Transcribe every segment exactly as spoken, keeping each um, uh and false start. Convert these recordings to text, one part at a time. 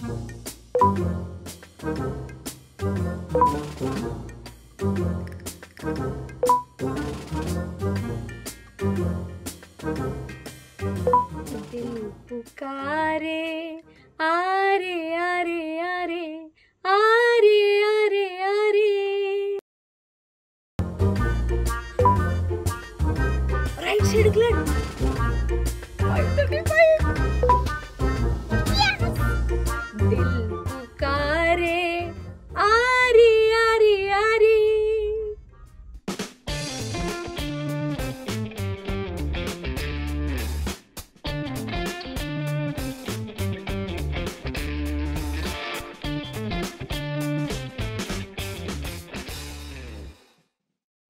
दिल पुकारे आरे आरे आरे आरे आरे आरे। Right side glad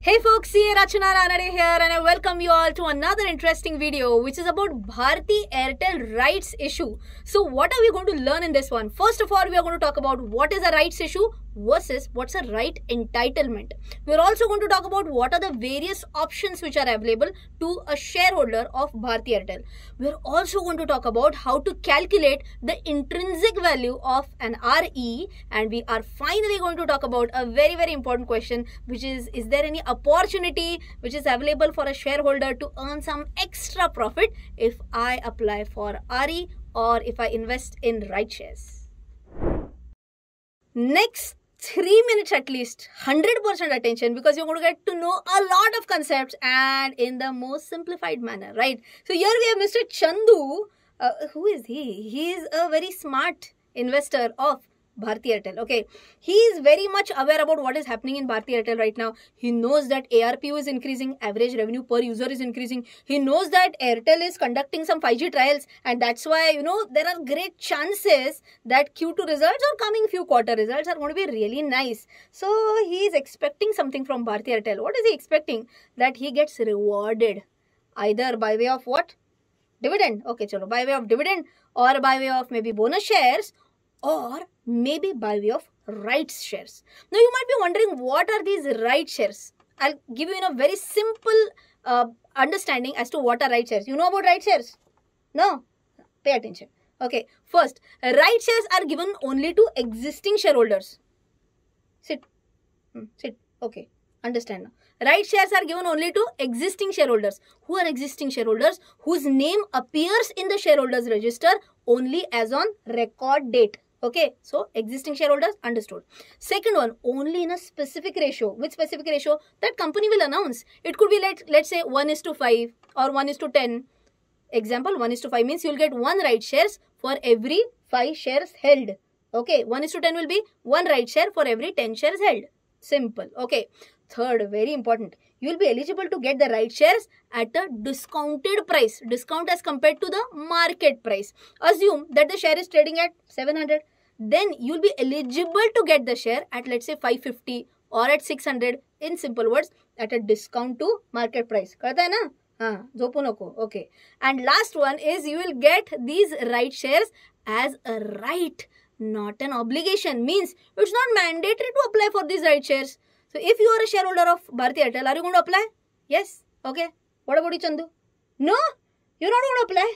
Hey folks, Rachana Ranade here and I welcome you all to another interesting video which is about Bharti Airtel rights issue. So what are we going to learn in this one? First of all, we are going to talk about what is a rights issue versus what's a right entitlement. We're also going to talk about what are the various options which are available to a shareholder of Bharti Airtel. We're also going to talk about how to calculate the intrinsic value of an R E, and we are finally going to talk about a very very important question, which is is there any opportunity which is available for a shareholder to earn some extra profit if I apply for R E or if I invest in right shares. Next three minutes at least, one hundred percent attention, because you're going to get to know a lot of concepts and in the most simplified manner, right? So here we have Mister Chandu. Uh, who is he? He is a very smart investor of Bharti Airtel. Okay, he is very much aware about what is happening in Bharti Airtel right now. He knows that A R P U is increasing, average revenue per user is increasing. He knows that Airtel is conducting some five G trials, and that's why, you know, there are great chances that Q two results or coming few quarter results are going to be really nice. So he is expecting something from Bharti Airtel. What is he expecting? That he gets rewarded either by way of what? Dividend. Okay, chalo, by way of dividend or by way of maybe bonus shares, or maybe by way of rights shares. Now you might be wondering, what are these rights shares? I'll give you in a very simple uh, understanding as to what are rights shares. You know about rights shares? No? Pay attention. Okay, first, rights shares are given only to existing shareholders. Sit. Hmm, sit. Okay, understand now. Rights shares are given only to existing shareholders. Who are existing shareholders? Whose name appears in the shareholders register only as on record date. Okay, so existing shareholders, understood. Second one, only in a specific ratio. Which specific ratio? That company will announce. It could be, let, let's say, one is to five or one is to ten. Example, one is to five means you'll get one right shares for every five shares held. Okay, one is to ten will be one right share for every ten shares held. Simple. Okay, third, very important. You'll be eligible to get the right shares at a discounted price. Discount as compared to the market price. Assume that the share is trading at seven hundred. Then you'll be eligible to get the share at, let's say, five fifty or at six hundred, in simple words, at a discount to market price. Karta hai na? Haan, zopu noko. Okay. And last one is you will get these right shares as a right, not an obligation. Means it's not mandatory to apply for these right shares. So if you are a shareholder of Bharti Airtel, are you going to apply? Yes. Okay. What about you, Chandu? No, you're not going to apply.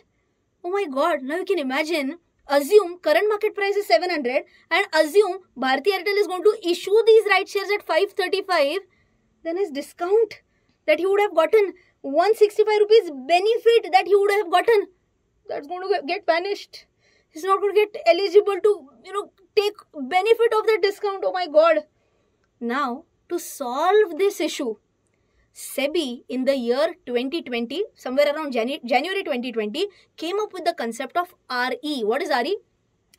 Oh my God. Now you can imagine. Assume current market price is seven hundred and assume Bharti Airtel is going to issue these right shares at five thirty-five, then his discount that he would have gotten, one hundred sixty-five rupees benefit that he would have gotten, that's going to get vanished. He's not going to get eligible to, you know, take benefit of that discount. Oh my God. Now, to solve this issue, SEBI in the year twenty twenty, somewhere around January twenty twenty, came up with the concept of R E. What is R E?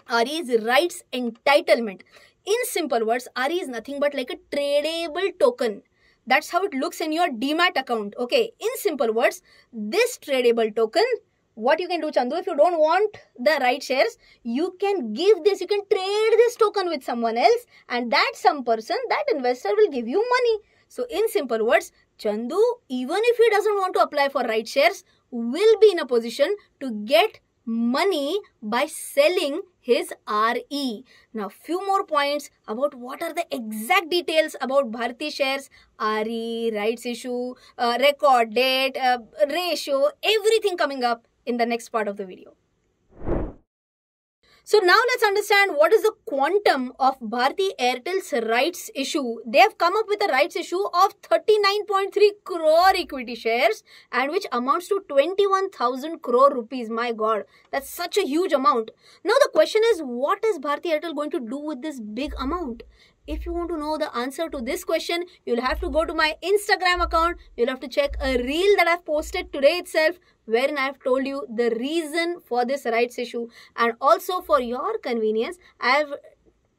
R E is rights entitlement. In simple words, R E is nothing but like a tradable token. That's how it looks in your D M A T account. Okay, in simple words, this tradable token, what you can do, Chandu, if you don't want the right shares, you can give this, you can trade this token with someone else, and that some person, that investor will give you money. So in simple words, Chandu, even if he doesn't want to apply for right shares, will be in a position to get money by selling his R E. Now, few more points about what are the exact details about Bharti shares, R E, rights issue, uh, record date, uh, ratio, everything coming up in the next part of the video. So now let's understand what is the quantum of Bharti Airtel's rights issue. They have come up with a rights issue of thirty-nine point three crore equity shares, and which amounts to twenty-one thousand crore rupees. My God, that's such a huge amount. Now the question is, what is Bharti Airtel going to do with this big amount? If you want to know the answer to this question, you'll have to go to my Instagram account. You'll have to check a reel that I've posted today itself, wherein I've told you the reason for this rights issue. And also for your convenience, I've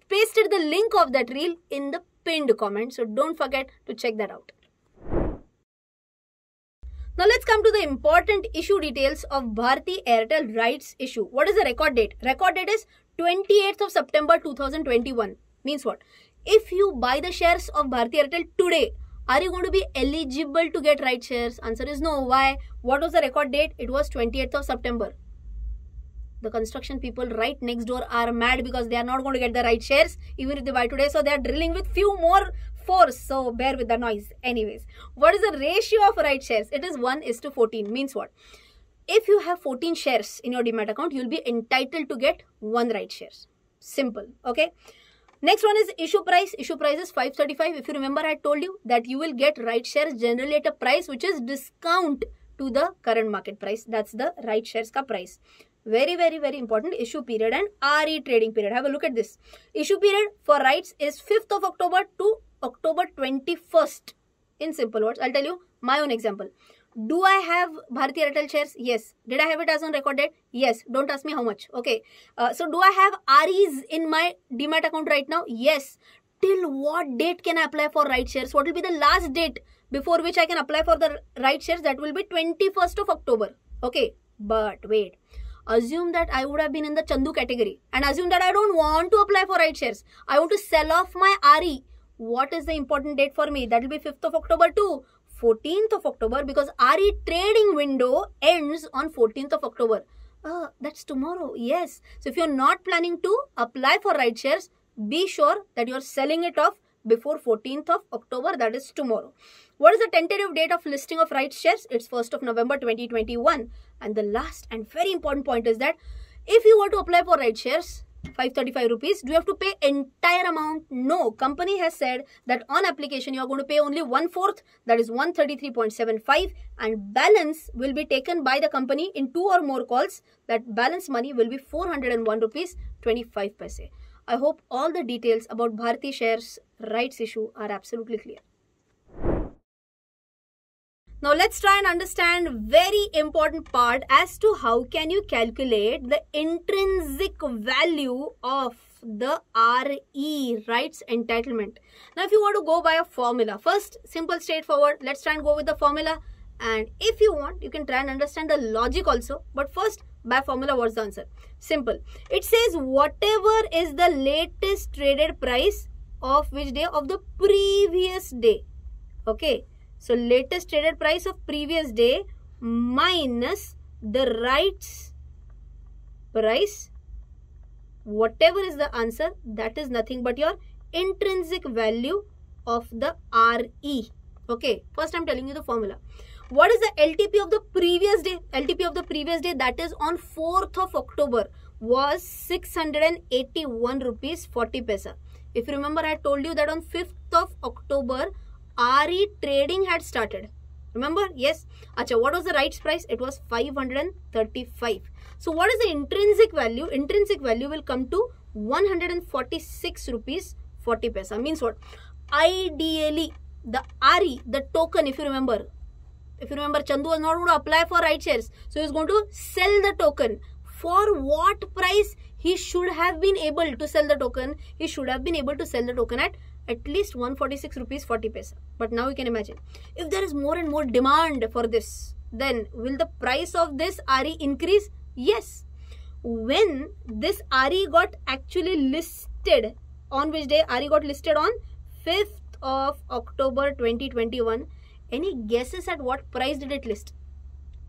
pasted the link of that reel in the pinned comment. So don't forget to check that out. Now let's come to the important issue details of Bharti Airtel rights issue. What is the record date? Record date is twenty-eighth of September two thousand twenty-one. Means what? If you buy the shares of Bharti Airtel today, are you going to be eligible to get rights shares? Answer is no. Why? What was the record date? It was twenty-eighth of September. The construction people right next door are mad because they are not going to get the rights shares even if they buy today. So they are drilling with few more force. So bear with the noise. Anyways, what is the ratio of rights shares? It is one is to fourteen. Means what? If you have fourteen shares in your D MAT account, you will be entitled to get one rights shares. Simple. Okay. Next one is issue price. Issue price is five thirty-five. If you remember, I told you that you will get right shares generally at a price which is discount to the current market price. That's the right shares ka price. Very, very, very important. Issue period and R E trading period. Have a look at this. Issue period for rights is fifth of October to October twenty-first. In simple words, I'll tell you my own example. Do I have Bharti Airtel shares? Yes. Did I have it as on record date? Yes. Don't ask me how much. Okay. Uh, so, do I have R Es in my D MAT account right now? Yes. Till what date can I apply for right shares? What will be the last date before which I can apply for the right shares? That will be twenty-first of October. Okay. But wait. Assume that I would have been in the Chandu category. And assume that I don't want to apply for right shares. I want to sell off my R E. What is the important date for me? That will be fifth of October too. fourteenth of October, because R E trading window ends on fourteenth of October. Uh, that's tomorrow. Yes. So if you're not planning to apply for right shares, be sure that you're selling it off before fourteenth of October. That is tomorrow. What is the tentative date of listing of right shares? It's first of November twenty twenty-one. And the last and very important point is that if you were to apply for right shares, five thirty-five rupees, do you have to pay entire amount? No. Company has said that on application you are going to pay only one fourth, that is one thirty-three point seven five, and balance will be taken by the company in two or more calls. That balance money will be four hundred one rupees twenty-five paise. I hope all the details about Bharti shares rights issue are absolutely clear. Now let's try and understand very important part as to how can you calculate the intrinsic value of the R E, rights entitlement. Now if you want to go by a formula, first simple straightforward, let's try and go with the formula. And if you want, you can try and understand the logic also. But first, by formula, what's the answer? Simple. It says whatever is the latest traded price of which day? Of the previous day. Okay. So, latest traded price of previous day minus the rights price, whatever is the answer, that is nothing but your intrinsic value of the R E. Okay, first I am telling you the formula. What is the L T P of the previous day? L T P of the previous day, that is on fourth of October, was six hundred eighty-one rupees forty paisa. If you remember, I told you that on fifth of October, R E trading had started. Remember? Yes. Achha, what was the rights price? It was five hundred thirty-five. So, what is the intrinsic value? Intrinsic value will come to one hundred forty-six rupees forty paisa. Means what? Ideally, the R E, the token, if you remember, if you remember, Chandu was not going to apply for right shares. So, he is going to sell the token. For what price he should have been able to sell the token? He should have been able to sell the token at at least one hundred forty-six rupees forty paisa. But now you can imagine, if there is more and more demand for this, then will the price of this R E increase? Yes. When this R E got actually listed, on which day R E got listed? On fifth of October twenty twenty-one. Any guesses at what price did it list?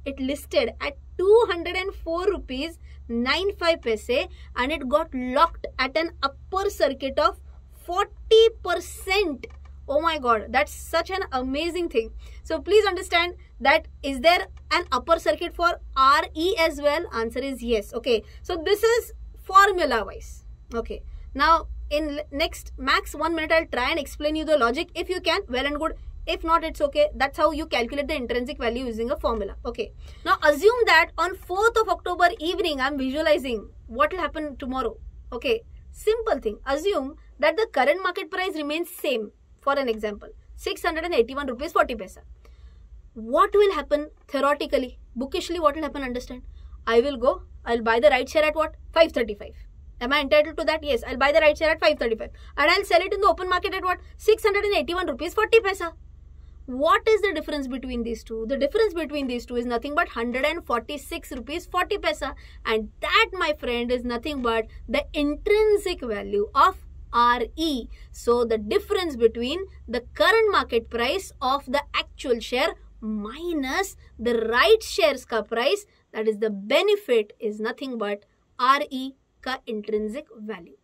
It listed at two hundred four rupees ninety-five paise, and it got locked at an upper circuit of forty percent. Oh my God, that's such an amazing thing. So please understand that, is there an upper circuit for R E as well? Answer is yes. Okay, so this is formula wise. Okay, now in next max one minute I'll try and explain you the logic. If you can, well and good. If not, it's okay. That's how you calculate the intrinsic value using a formula. Okay, now assume that on fourth of October evening I'm visualizing what will happen tomorrow. Okay, simple thing. Assume that the current market price remains same, for an example six hundred eighty-one rupees forty paisa. What will happen theoretically, bookishly? What will happen? Understand, I will go, I'll buy the right share at what, five thirty-five. Am I entitled to that? Yes, I'll buy the right share at five thirty-five and I'll sell it in the open market at what, six hundred eighty-one rupees forty paisa. What is the difference between these two? The difference between these two is nothing but one hundred forty-six rupees forty paisa, and that, my friend, is nothing but the intrinsic value of R E. So the difference between the current market price of the actual share minus the right shares ka price, that is the benefit, is nothing but R E ka intrinsic value.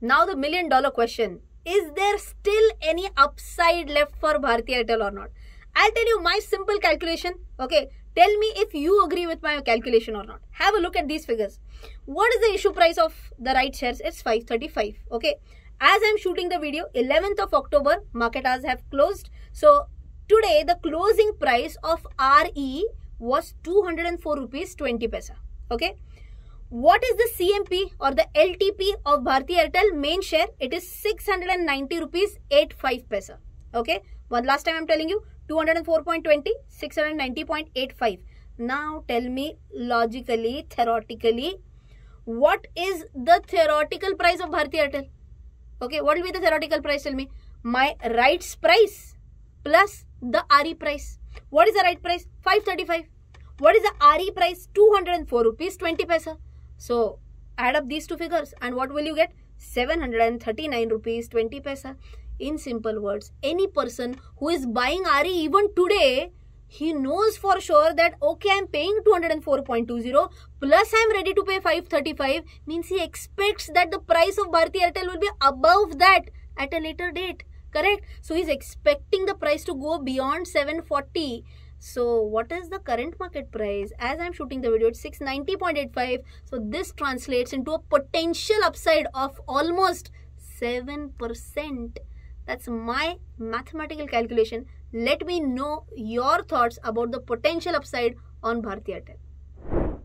Now the million dollar question, is there still any upside left for Bharti Airtel or not? I'll tell you my simple calculation. Okay, tell me if you agree with my calculation or not. Have a look at these figures. What is the issue price of the right shares? It's five thirty-five. Okay, as I'm shooting the video, eleventh of October, market hours have closed. So today the closing price of R E was two hundred four rupees twenty paisa. Okay, what is the C M P or the L T P of Bharti Airtel main share? It is six hundred ninety rupees eighty-five paisa. Okay, one last time I'm telling you, two hundred four point two zero, six hundred ninety point eight five. Now tell me logically, theoretically, what is the theoretical price of Bharti Airtel? Okay, what will be the theoretical price? Tell me, my rights price plus the R E price. What is the right price? five thirty-five. What is the R E price? two hundred four rupees twenty paisa. So add up these two figures and what will you get? seven hundred thirty-nine rupees twenty paisa. In simple words, any person who is buying R E even today, he knows for sure that okay, I'm paying two hundred four point two zero plus I'm ready to pay five thirty-five, means he expects that the price of Bharti Airtel will be above that at a later date. Correct? So he's expecting the price to go beyond seven forty. So what is the current market price? As I'm shooting the video, it's six ninety point eight five. So this translates into a potential upside of almost seven percent. That's my mathematical calculation. Let me know your thoughts about the potential upside on Bharti Airtel.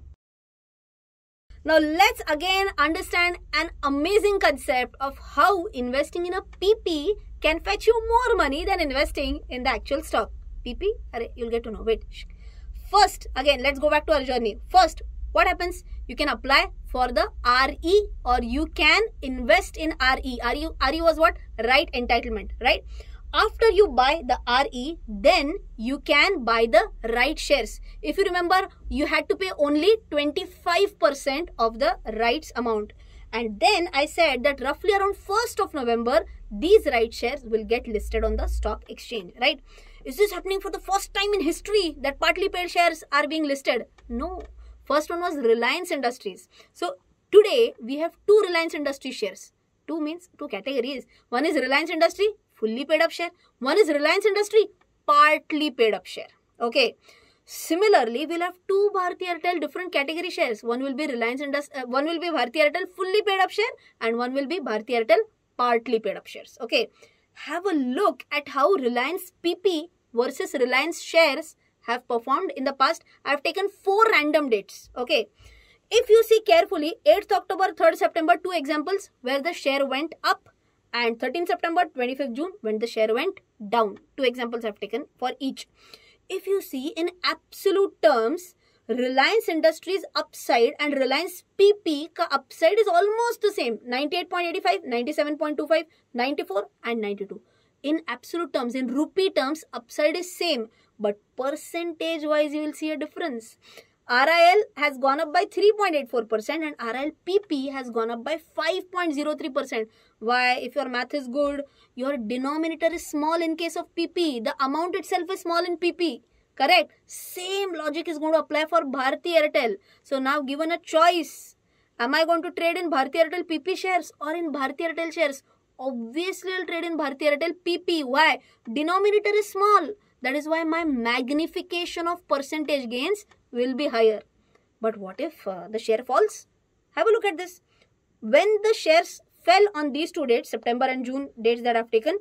Now let's again understand an amazing concept of how investing in a P P can fetch you more money than investing in the actual stock. P P? You'll get to know. Wait. First, again, let's go back to our journey. First, what happens? You can apply for the R E or you can invest in R E. R E, R E was what? Right entitlement, right? After you buy the R E, then you can buy the right shares. If you remember, you had to pay only twenty-five percent of the rights amount. And then I said that roughly around first of November, these right shares will get listed on the stock exchange, right? Is this happening for the first time in history that partly paid shares are being listed? No. First one was Reliance Industries. So today we have two Reliance Industries shares. Two means two categories. One is Reliance Industry, fully paid up share. One is Reliance Industry, partly paid up share. Okay. Similarly, we'll have two Bharti Airtel different category shares. One will be Reliance Industry, uh, one will be Bharti Airtel fully paid up share, and one will be Bharti Airtel partly paid up shares. Okay. Have a look at how Reliance P P versus Reliance shares have performed in the past. I have taken four random dates. Okay, if you see carefully, eighth October, third September, two examples where the share went up, and thirteenth September, twenty-fifth June, when the share went down. Two examples I have taken for each. If you see in absolute terms, Reliance Industries upside and Reliance P P ka upside is almost the same, ninety-eight point eight five, ninety-seven point two five, ninety-four and ninety-two. In absolute terms, in rupee terms, upside is same. But percentage wise, you will see a difference. R I L has gone up by three point eight four percent and R I L P P has gone up by five point zero three percent. Why? If your math is good, your denominator is small in case of P P. The amount itself is small in P P. Correct? Same logic is going to apply for Bharti Airtel. So now given a choice, am I going to trade in Bharti Airtel P P shares or in Bharti Airtel shares? Obviously, I'll trade in Bharti Airtel P P. Why? Denominator is small. That is why my magnification of percentage gains will be higher. But what if uh, the share falls? Have a look at this. When the shares fell on these two dates, September and June dates that I've taken,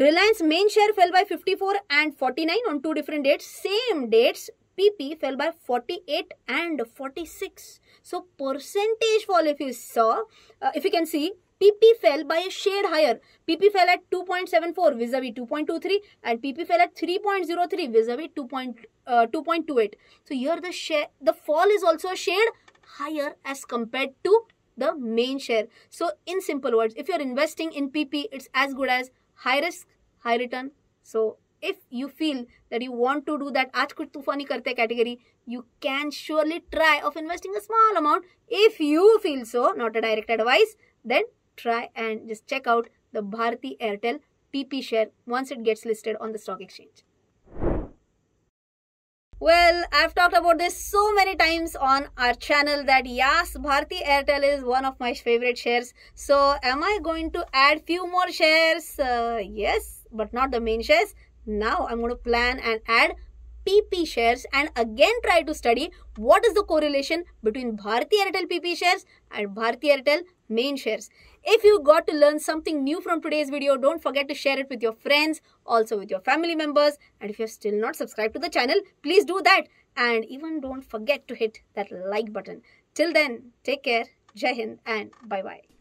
Reliance main share fell by fifty-four and forty-nine on two different dates. Same dates, P P fell by forty-eight and forty-six. So percentage fall, if you saw, uh, if you can see, P P fell by a shade higher. P P fell at two point seven four vis-a-vis two point two three and P P fell at three point zero three vis-a-vis two point two eight. So here the share, the fall is also a shade higher as compared to the main share. So in simple words, if you're investing in P P, it's as good as high risk, high return. So if you feel that you want to do that aaj kuch tufani karte category, you can surely try of investing a small amount. If you feel so, not a direct advice, then try and just check out the Bharti Airtel P P share once it gets listed on the stock exchange. Well, I've talked about this so many times on our channel that yes, Bharti Airtel is one of my favorite shares. So am I going to add few more shares? Uh, yes, but not the main shares. Now I'm going to plan and add P P shares and again try to study what is the correlation between Bharti Airtel P P shares and Bharti Airtel main shares. If you got to learn something new from today's video, don't forget to share it with your friends, also with your family members. And if you're still not subscribed to the channel, please do that. And even don't forget to hit that like button. Till then, take care, Jai Hind and bye-bye.